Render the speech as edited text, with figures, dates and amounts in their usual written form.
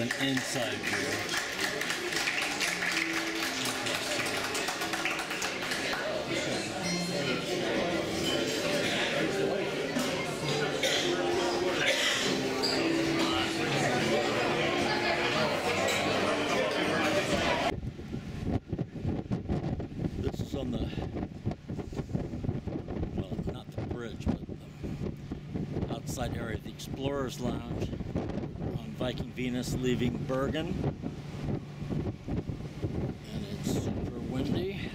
an inside view. Area of the Explorers' Lounge on Viking Venus leaving Bergen, and it's super windy.